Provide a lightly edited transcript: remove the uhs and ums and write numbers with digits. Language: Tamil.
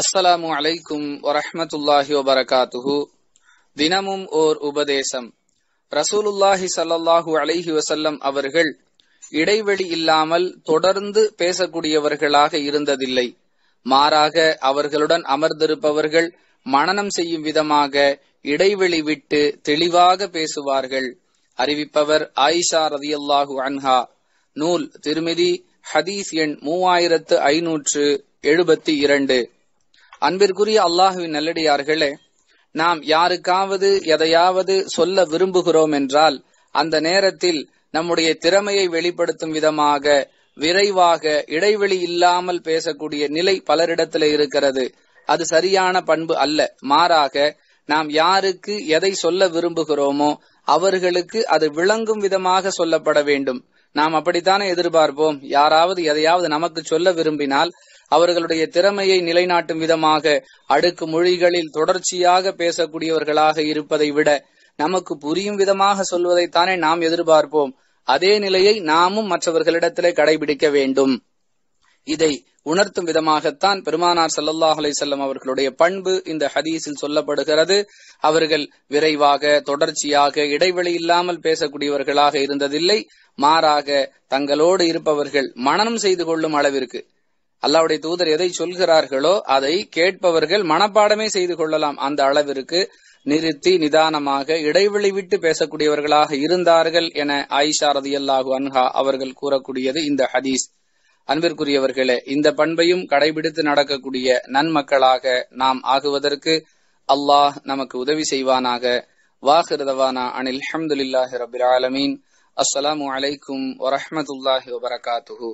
அஸ்ஸலாமு அலைக்கும் வரஹ்மத்துல்லாஹி வபரகாத்துஹு. தினமும் ஓர் உபதேசம். ரசூலுல்லாஹி ஸல்லல்லாஹு அலைஹி வஸல்லம் அவர்கள் இடைவெளி இல்லாமல் தொடர்ந்து பேசக்கூடியவர்களாக இருந்ததில்லை. மாறாக அவர்களுடன் அமர்ந்திருப்பவர்கள் மனனம் செய்யும் விதமாக இடைவெளி விட்டு தெளிவாக பேசுவார்கள். அறிவிப்பவர் ஆயிஷா ரதியல்லாஹு அன்ஹா. நூல் திருமிதி, ஹதீஸ் எண் 3572. அன்பிற்குரிய அல்லாஹுவின் நல்லடியார்களே, நாம் யாருக்காவது எதையாவது சொல்ல விரும்புகிறோம் என்றால் அந்த நேரத்தில் நம்முடைய திறமையை வெளிப்படுத்தும் விதமாக விரைவாக இடைவெளி இல்லாமல் பேசக்கூடிய நிலை பலரிடத்தில் இருக்கிறது. அது சரியான பண்பு அல்ல. மாறாக நாம் யாருக்கு எதை சொல்ல விரும்புகிறோமோ அவர்களுக்கு அது விளங்கும் விதமாக சொல்லப்பட வேண்டும். நாம் அப்படித்தானே எதிர்பார்ப்போம். யாராவது எதையாவது நமக்கு சொல்ல விரும்பினால் அவர்களுடைய திறமையை நிலைநாட்டும் விதமாக அடுக்கு மொழிகளில் தொடர்ச்சியாக பேசக்கூடியவர்களாக இருப்பதை விட நமக்கு புரியும் விதமாக சொல்வதைத்தானே நாம் எதிர்பார்ப்போம். அதே நிலையை நாமும் மற்றவர்களிடத்திலே கடைபிடிக்க வேண்டும். இதை உணர்த்தும் விதமாகத்தான் பெருமானார் ஸல்லல்லாஹு அலைஹி வஸல்லம் அவர்களுடைய பண்பு இந்த ஹதீஸில் சொல்லப்படுகிறது. அவர்கள் விரைவாக தொடர்ச்சியாக இடைவெளி இல்லாமல் பேசக்கூடியவர்களாக இருந்ததில்லை. மாறாக தங்களோடு இருப்பவர்கள் மனனம் செய்து கொள்ளும் அளவிற்கு அல்லாஹ்வுடைய தூதர் எதை சொல்கிறார்களோ அதை கேட்பவர்கள் மனப்பாடமே செய்து கொள்ளலாம் அந்த அளவிற்கு நிறுத்தி நிதானமாக இடைவெளி விட்டு பேசக்கூடியவர்களாக இருந்தார்கள் என ஆயிஷா ரதியல்லாஹு அன்ஹா அவர்கள் கூறக்கூடியது இந்த ஹதீஸ். அன்பிற்குரியவர்களே, இந்த பண்பையும் கடைபிடித்து நடக்கக்கூடிய நன்மக்களாக நாம் ஆகுவதற்கு அல்லாஹ் நமக்கு உதவி செய்வானாக. வாஹிருதவானா அனில் ஹம்துலில்லாஹி ரபில் ஆலமீன். அஸ்ஸலாமு அலைக்கும் வரஹ்மத்துல்லாஹி வபரகாத்துஹு.